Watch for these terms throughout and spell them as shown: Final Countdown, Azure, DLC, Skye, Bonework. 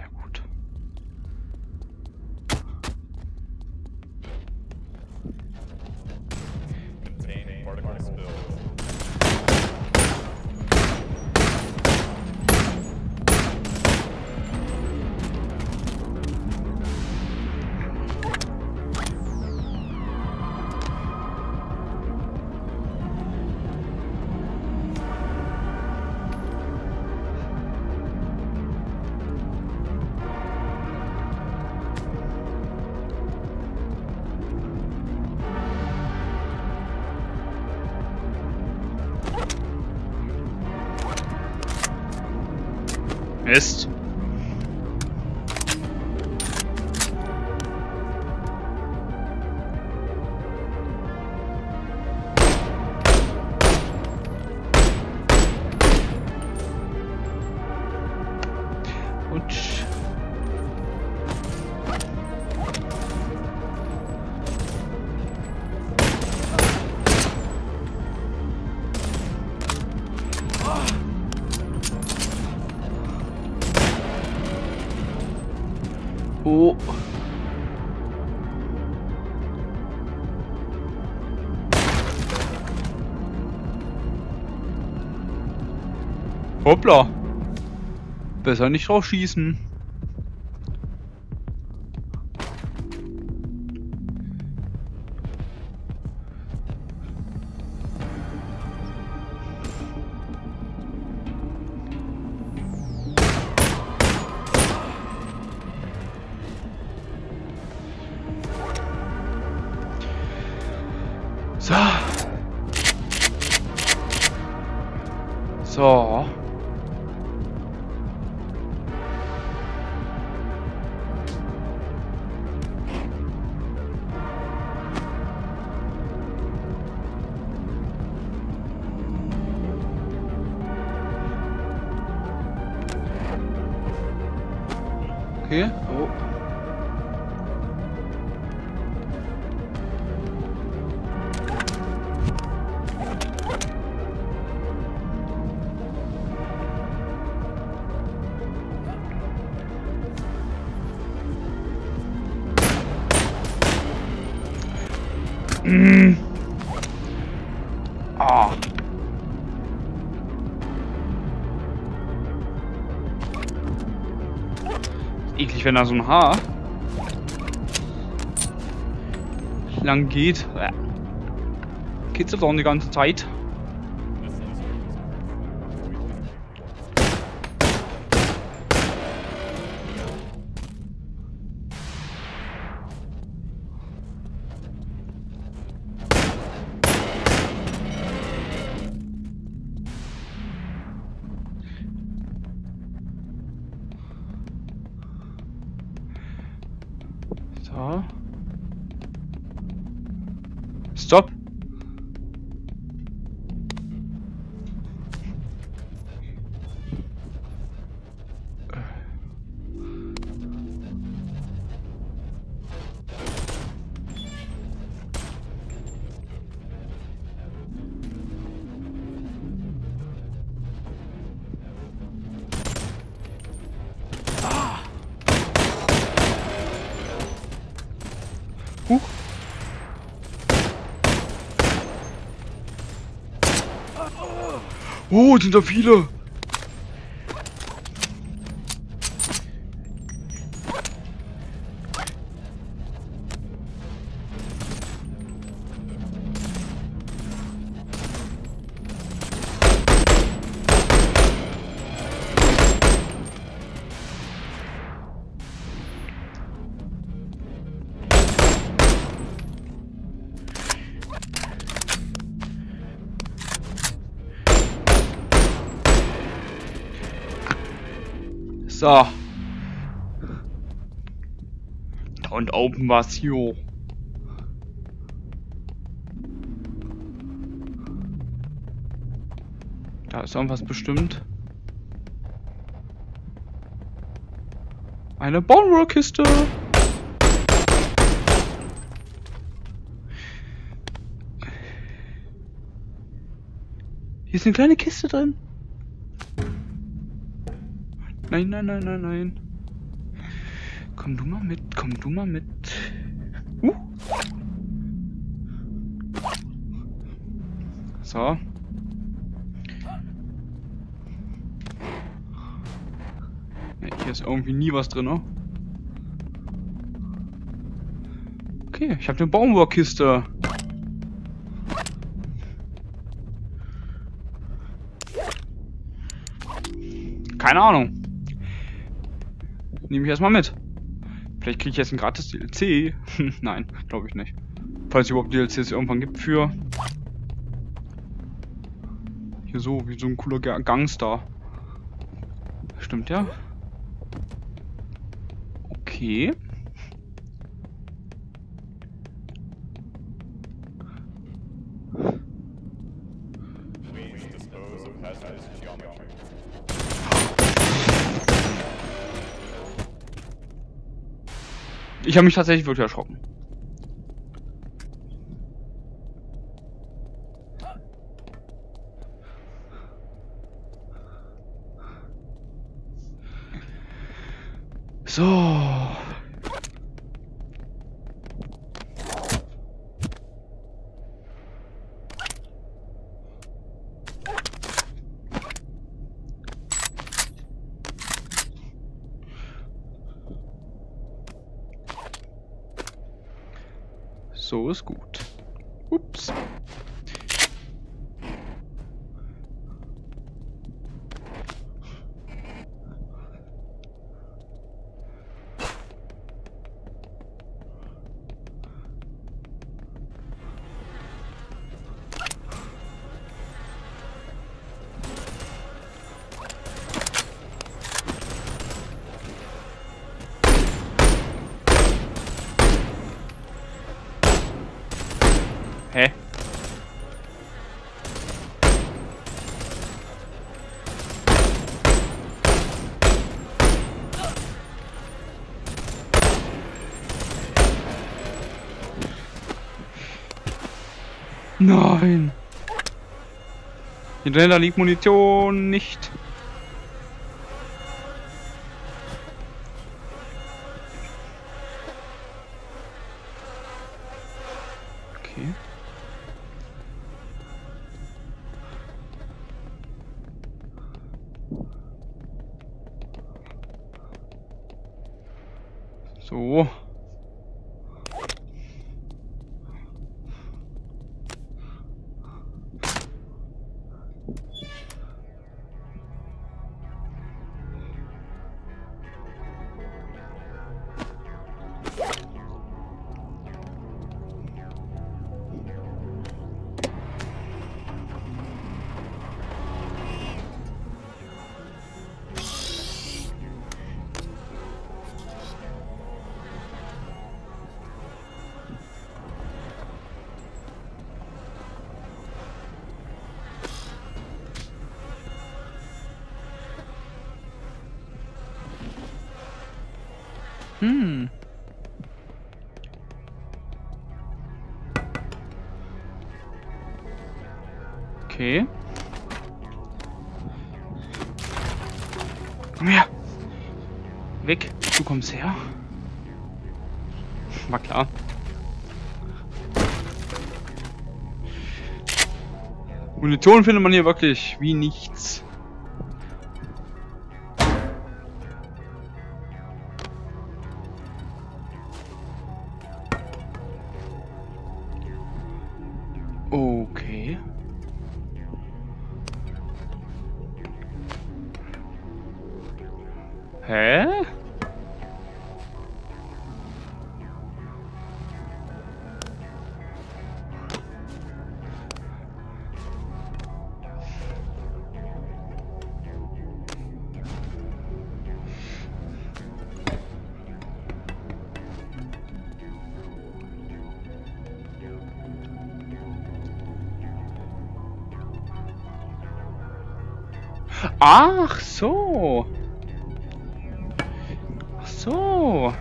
Sehr gut. Mist. Und oh. Hoppla. Besser nicht drauf schießen. So. Okay. Oh. Ah. Eklig, wenn da so ein Haar lang geht. Kitzelt auch die ganze Zeit. Stop. Ah. Oh, sind da viele! So. Und oben war's hier. Da ist irgendwas bestimmt. Eine Bonework-Kiste. Hier ist eine kleine Kiste drin. Nein, nein, nein, nein, nein. Komm du mal mit, komm du mal mit. So. Ne, hier ist irgendwie nie was drin, ne? Okay, ich habe eine Bonework-Kiste. Keine Ahnung. Nehme ich erstmal mit. Vielleicht kriege ich jetzt ein gratis DLC. Nein, glaube ich nicht. Falls es überhaupt DLCs irgendwann gibt für... Hier so, wie so ein cooler Gangster. Stimmt ja. Okay. Ich habe mich tatsächlich wirklich erschrocken. So. So ist gut. Ups. Hä? Nein! Hier drin liegt Munition nicht. Okay. So. Hm. Okay. Komm her. Weg. Du kommst her. War klar. Munition findet man hier wirklich wie nichts. Okay. Hä? Ach so. Ach so.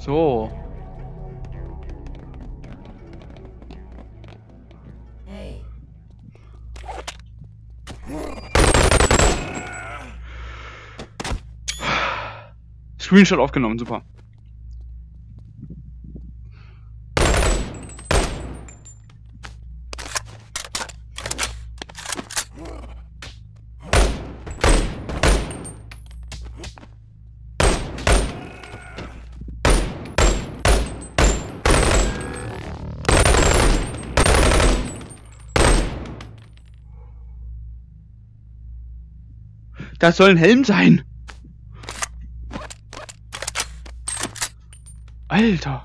So. Hey. Screenshot aufgenommen, super. Das soll ein Helm sein. Alter.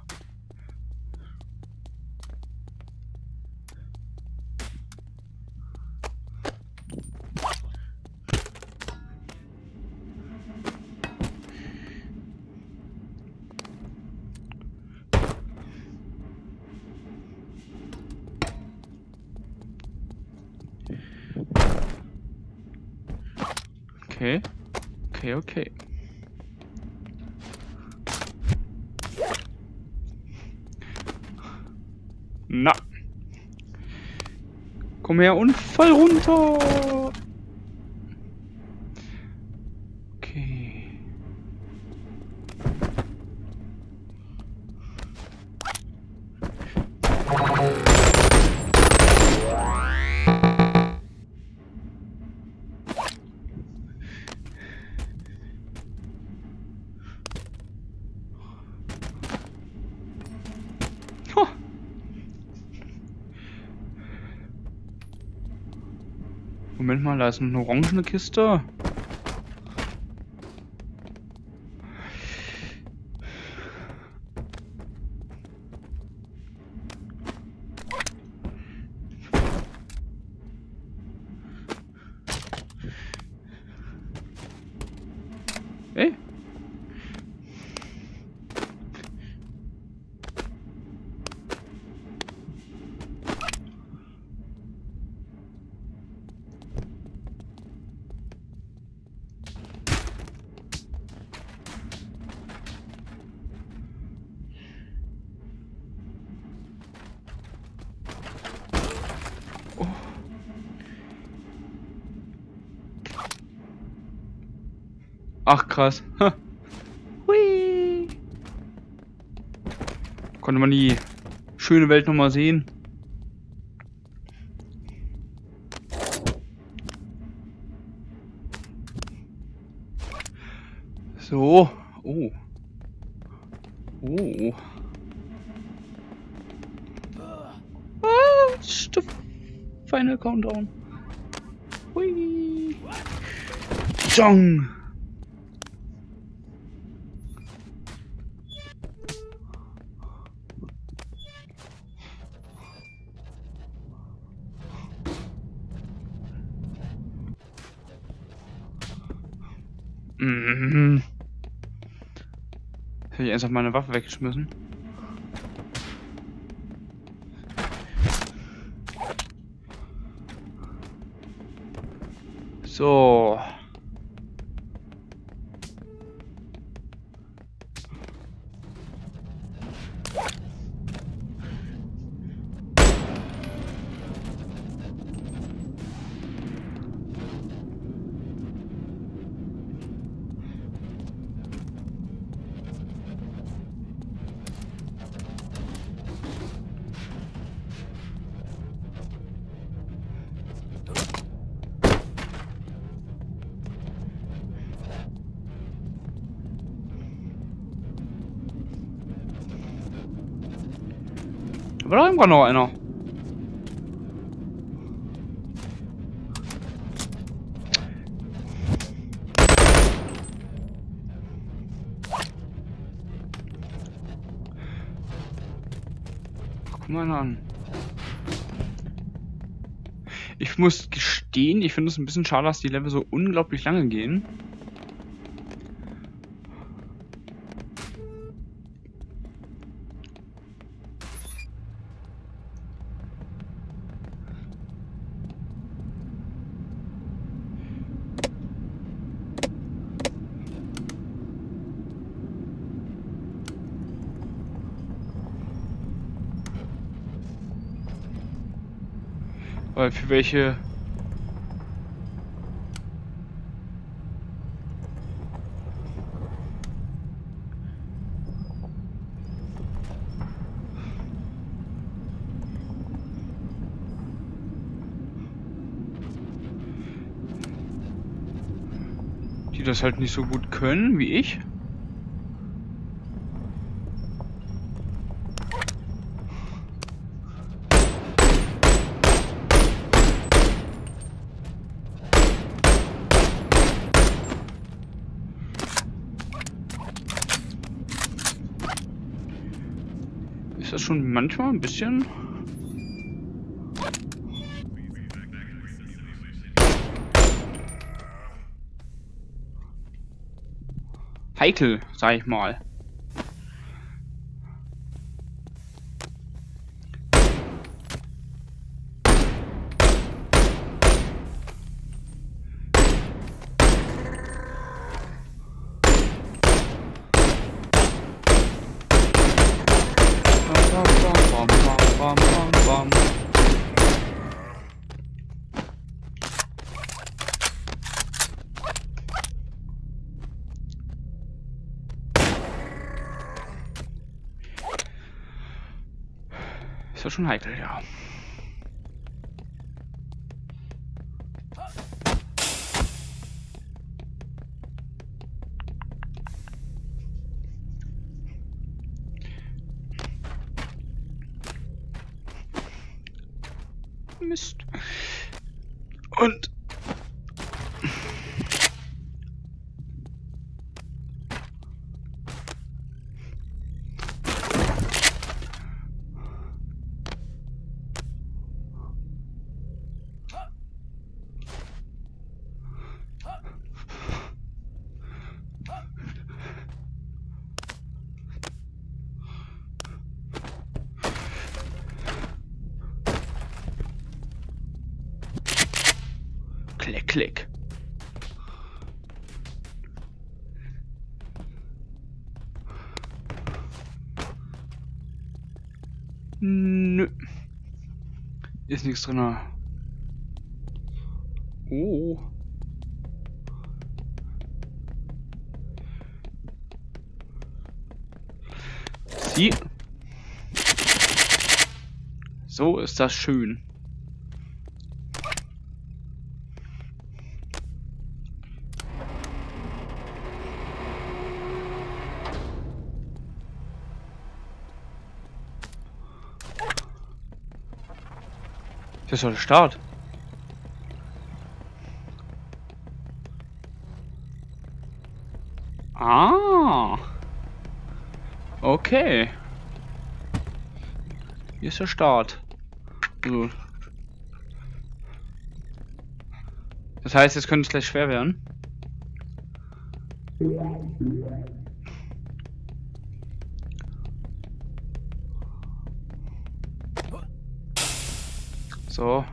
Okay, okay, okay. Na. Komm her und voll runter. Okay. Moment mal, da ist eine orangene Kiste. Hey. Ach krass. Hui. Konnte man die schöne Welt nochmal sehen. So. Oh. Oh. Ah, Stift. Final Countdown. Hui. Jong. Hätte ich erst auf meine Waffe weggeschmissen. So. Oder irgendwann noch einer. Guck mal an. Ich muss gestehen, ich finde es ein bisschen schade, dass die Level so unglaublich lange gehen. Weil für welche... die das halt nicht so gut können wie ich. Das ist schon manchmal ein bisschen... heikel, sag ich mal. Ist ja schon heikel, ja. Mist. Und klick, klick. Nö. Ist nichts drin. Oh. Sie. So ist das schön. Das ist doch der Start. Ah. Okay. Hier ist der Start. So. Das heißt, jetzt könnte es gleich schwer werden. So.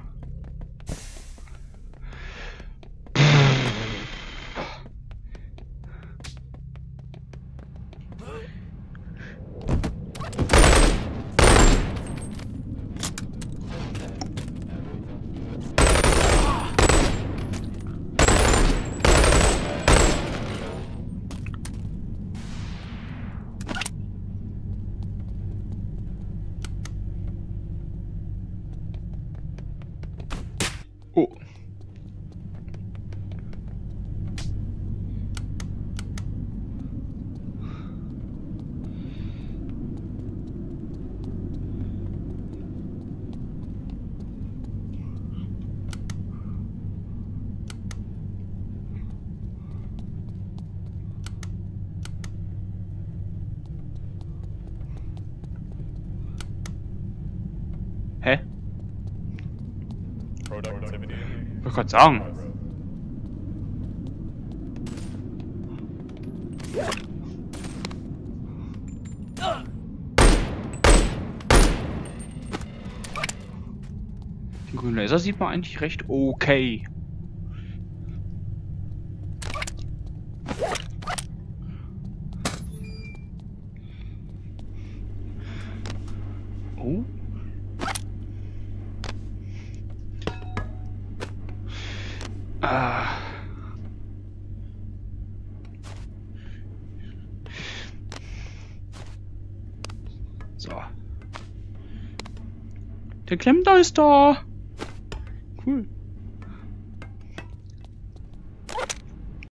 Ich kann sagen. Den grünen Laser sieht man eigentlich recht okay. Oh. So. Der Klemmda ist da. Cool.